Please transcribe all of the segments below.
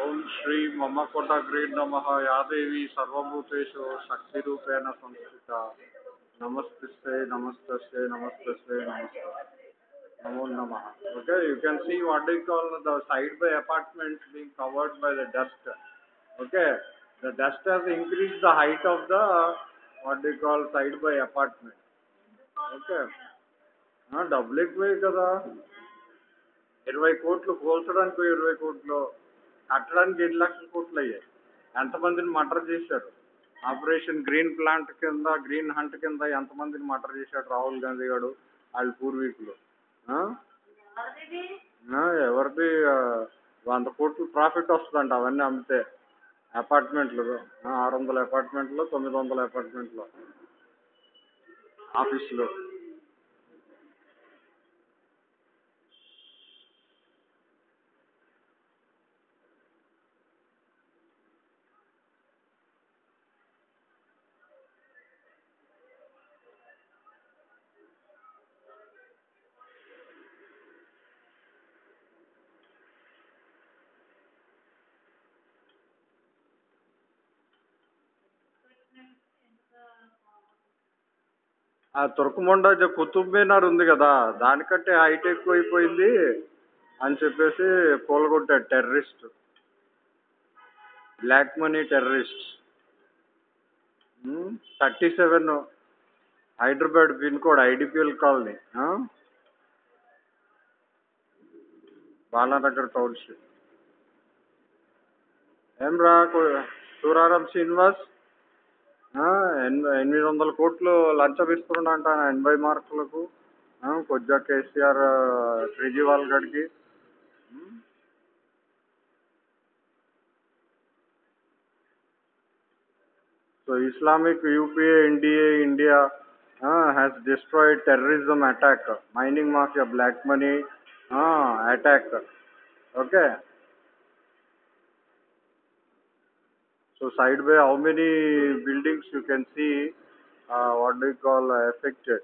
Om Shri Mamakota Great Namaha Yadevi Sarvabhutesho Shakti Rupena Samskrita Namaste Namaste Namaste Namaste Namo Namaha. Okay, you can see what they call the side by apartment being covered by the dust. Okay, the dust has increased the height of the what they call side by apartment. Okay, double way kada 20 కోట్లు కోల్చడానికి 20 కోట్లు కట్టడానికి 7 లక్షల కోట్లు అయ్యాయి. ఎంతమందిని murder చేశారు? Operation green plant కింద, green hunt కింద ఎంతమందిని మర్డర్ చేశాడు రాహుల్ గాంధీ గారు? వాళ్ళ పూర్వీకులు ఎవరిది 100 కోట్లు ప్రాఫిట్ వస్తుందంట అవన్నీ అమ్మితే. అపార్ట్మెంట్లు 600 అపార్ట్మెంట్లో, 900 అపార్ట్మెంట్లో, ఆఫీసులో. ఆ తుర్కమండ కుతుబ్ మీనార్ ఉంది కదా, దానికంటే హైట్ ఎక్కువ అయిపోయింది అని చెప్పేసి కూలగొట్టాడు terrorist, black money terrorist. 37 Hyderabad pin code, IDPL colony, Balanagar township. ఏం రా సూరారాం శ్రీనివాస్ 800 కోట్లు లంచం ఇస్తున్నాడంట 80 మార్కులకు కొద్దిగా కేసీఆర్ కేజ్రీవాల్ గడికి. So Islamic UPA NDA India has destroyed terrorism attack, mining mafia, black money attack. Okay, so side by how many buildings you can see what do you call affected,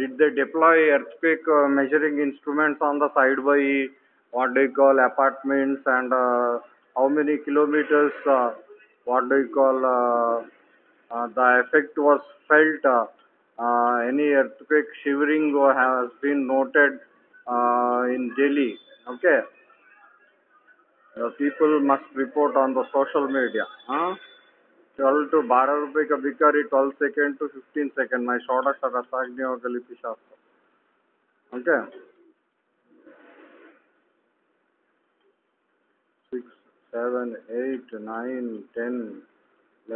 did they deploy earthquake measuring instruments on the side by what do you call apartments, and how many kilometers what do you call the effect was felt, any earthquake shivering has been noted in Delhi. Okay, people must report on the social media. 12 to 12 रुपए का भिखारी 12 second to 15 second मैं short short सागने और गली पिशाब. Okay, 6, 7, 8, 9, 10,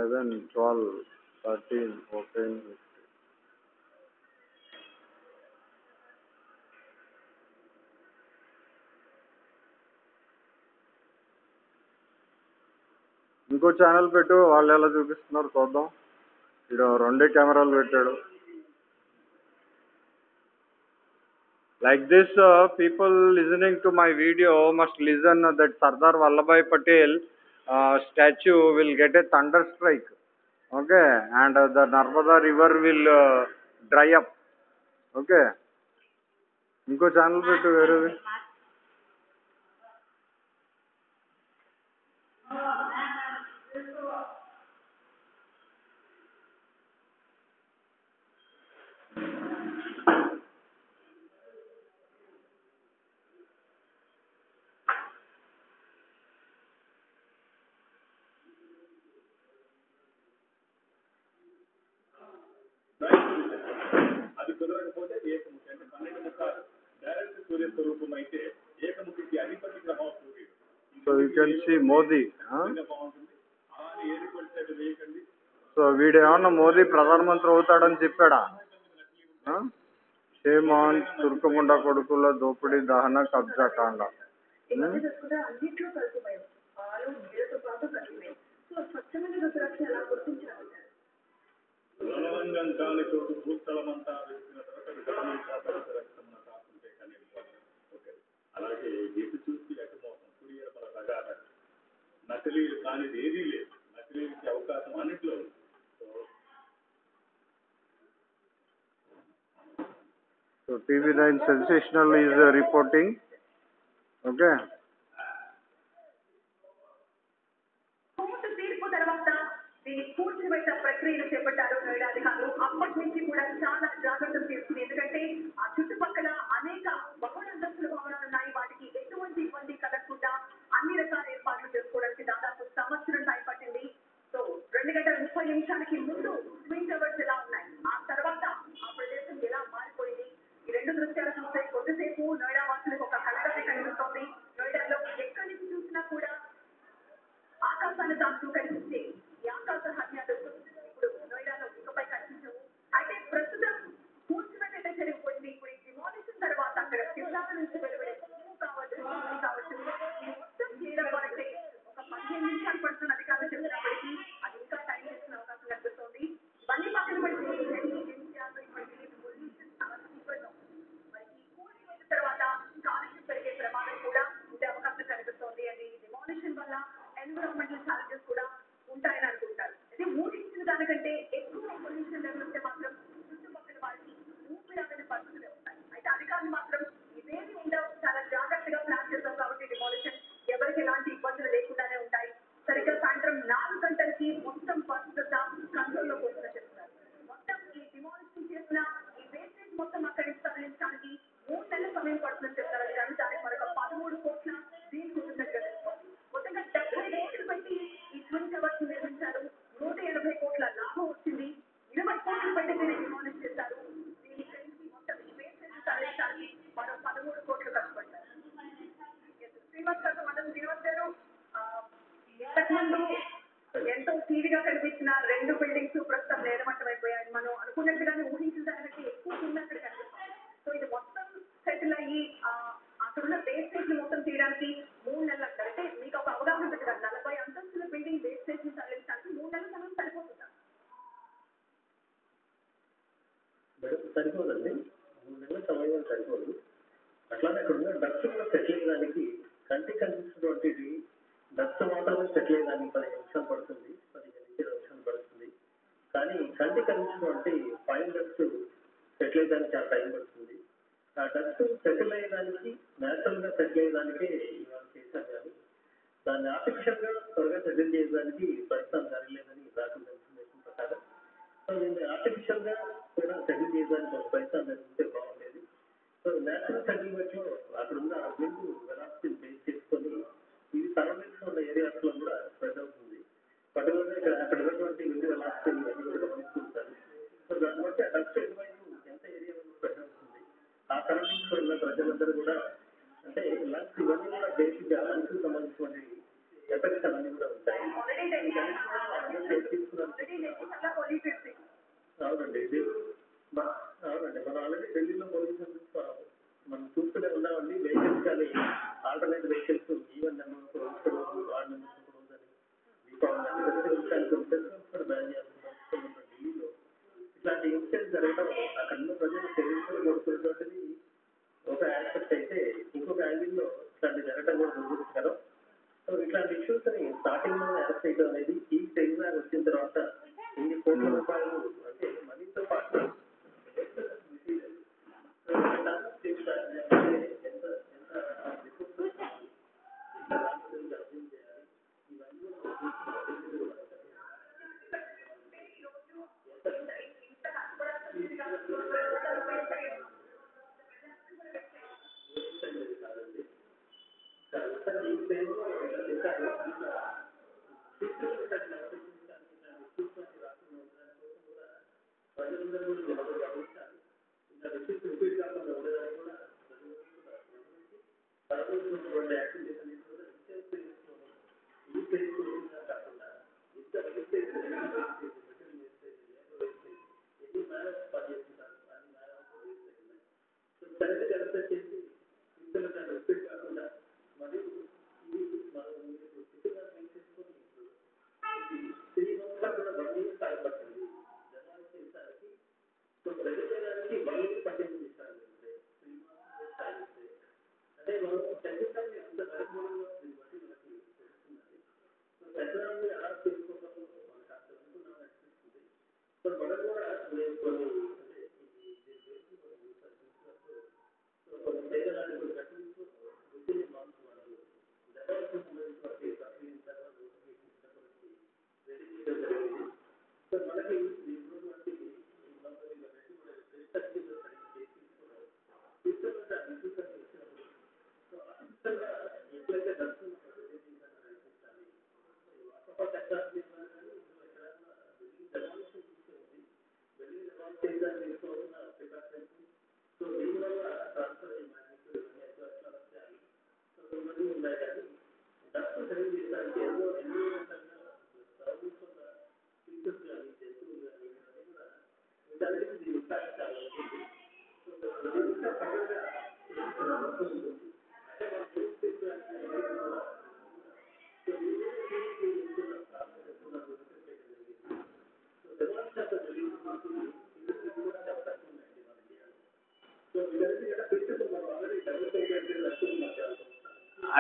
11, 12, 13, 14. ఇంకో channel పెట్టు, వాళ్ళు ఎలా చూపిస్తున్నారు చూద్దాం. ఇక్కడ 2 కెమెరాలు పెట్టాడు. Like this people listening to my video must listen that Sardar Vallabhbhai Patel statue will get a thunder strike. Okay, and the Narmada river will dry up. Okay, ఇంకో ఛానల్ పెట్టు వేరేది. అది కుదరకపోతే ఏకముఖి అంటే 12 ముఖాలు డైరెక్ట్ సూర్య స్వరూపం అయితే ఏకముఖికి అధిపతి గ్రహం సూర్యుడు. సో యూ కెన్ సీ మోదీ వేయకండి. సో వీడేమన్నా మోదీ ప్రధానమంత్రి అవుతాడని చెప్పాడా? హేమాన్ తుర్కముండ కొడుకుల దోపిడీ దహన కబ్జా కాండ. అలాగే ఎటు చూసి అటు మోసం, కుడియల బల రగారక నకిలీలు కానిది ఏదీ లేదు, నకిలీకి అవకాశం అన్నిట్లో ఉంది. So TV9 sensational is reporting. Okay.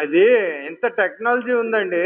అది ఎంత టెక్నాలజీ ఉందండి.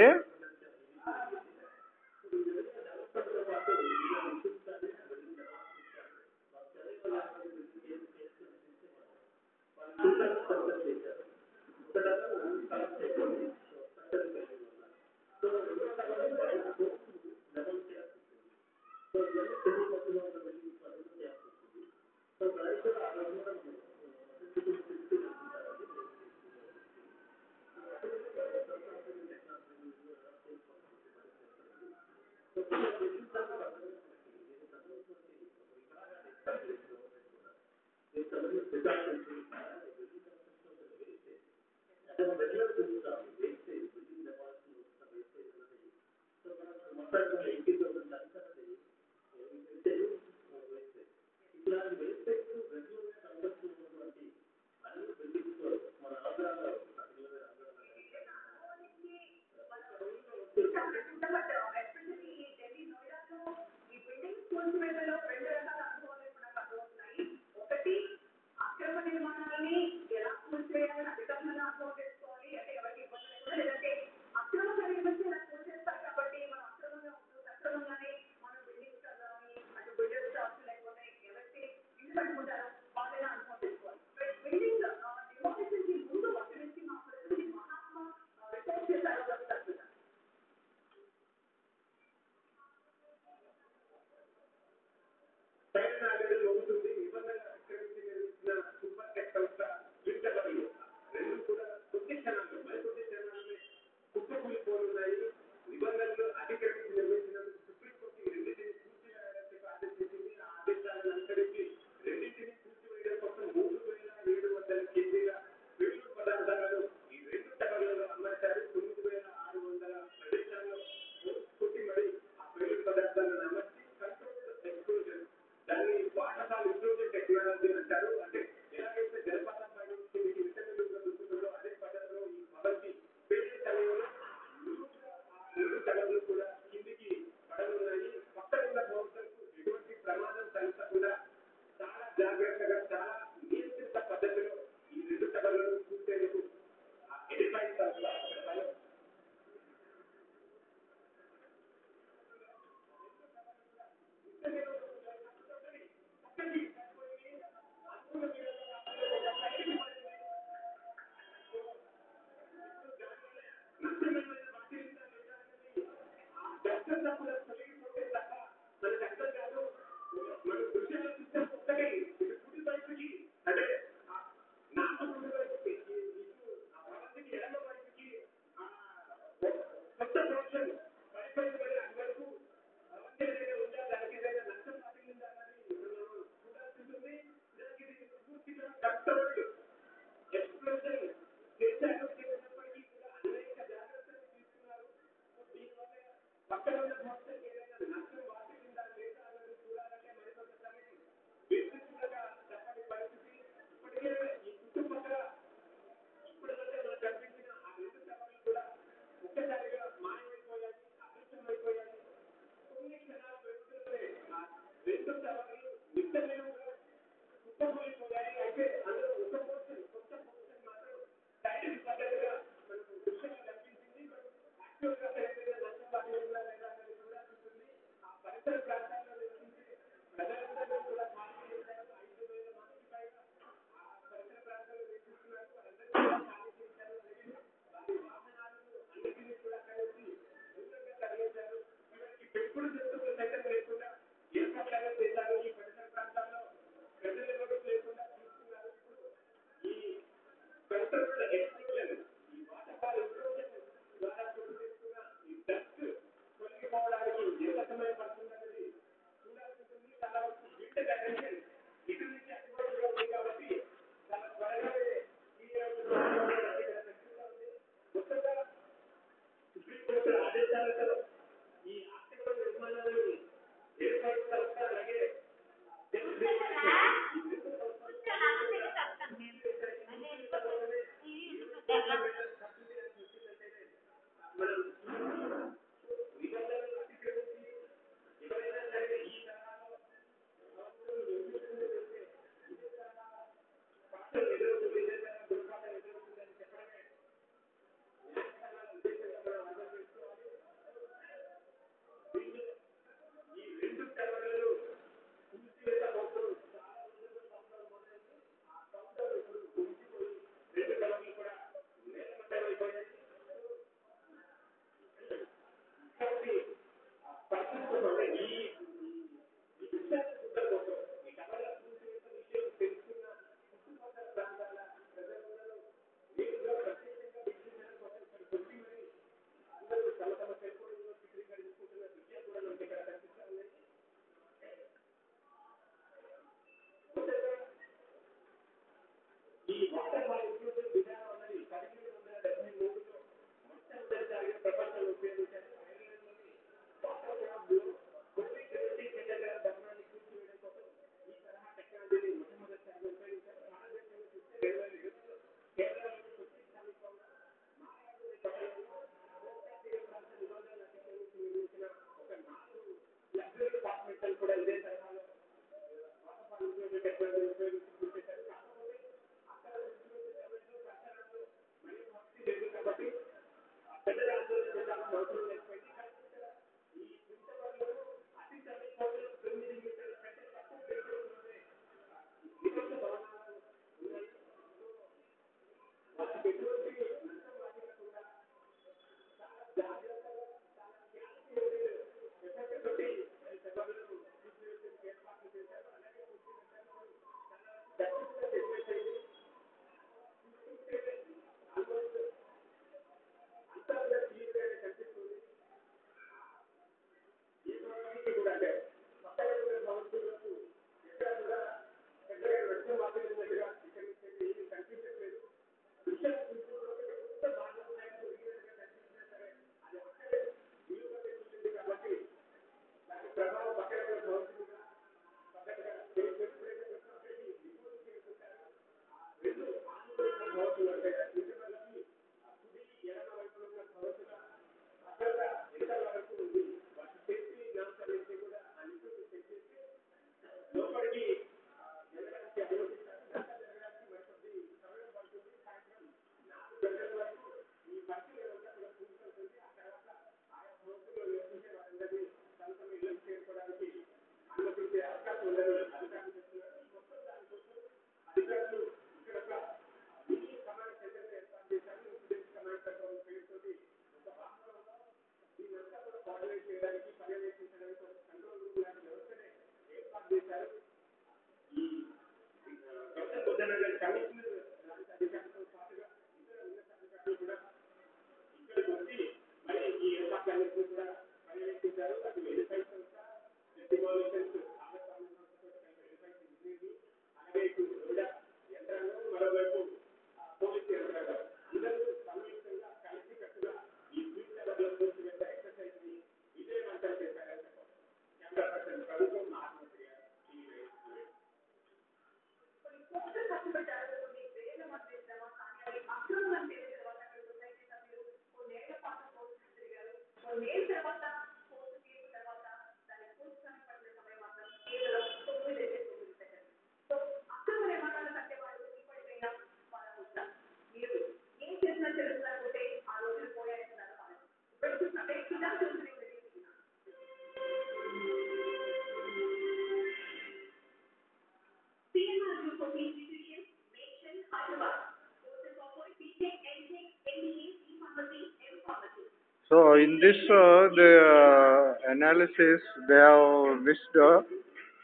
So in this the analysis, they have missed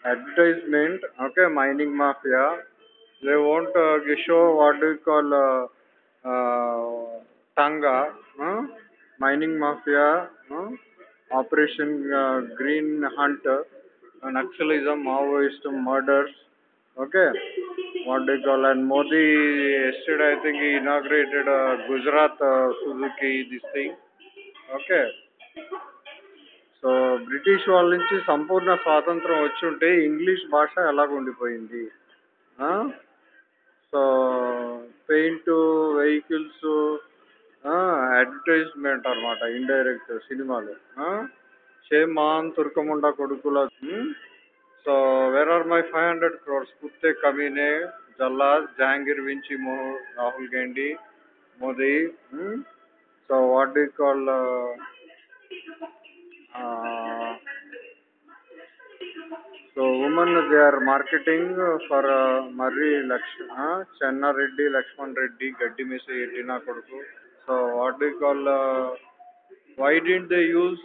advertisement, okay, mining mafia. They won't show what we call Tanga, mining mafia, Operation Green Hunt, Naxalism, Maoist murders, okay, what they call. And Modi yesterday, I think, he inaugurated Gujarat Suzuki, this thing. Okay, so British వాళ్ళ నుంచి సంపూర్ణ స్వాతంత్రం వచ్చి ఉంటే English భాష ఎలాగ ఉండిపోయింది? So paint, vehicles, advertisement అనమాట, indirect సినిమాలు. షేమాన్ తుర్కముండ కొడుకుల. So where are my 500 crores? కుత్తే కమీనే జల్లాద్ జహాంగీర్ వించి Rahul Gandhi Modi. So what do you call so women, they are marketing for Murray Chenna Reddy, Lakshman Reddy, Gaddi Mesa Yedina Koduku. So what do you call why didn't they use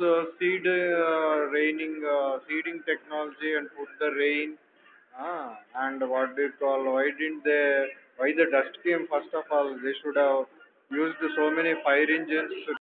seeding technology and put the rain? And what do you call why the dust came? First of all, they should have used so many fire engines.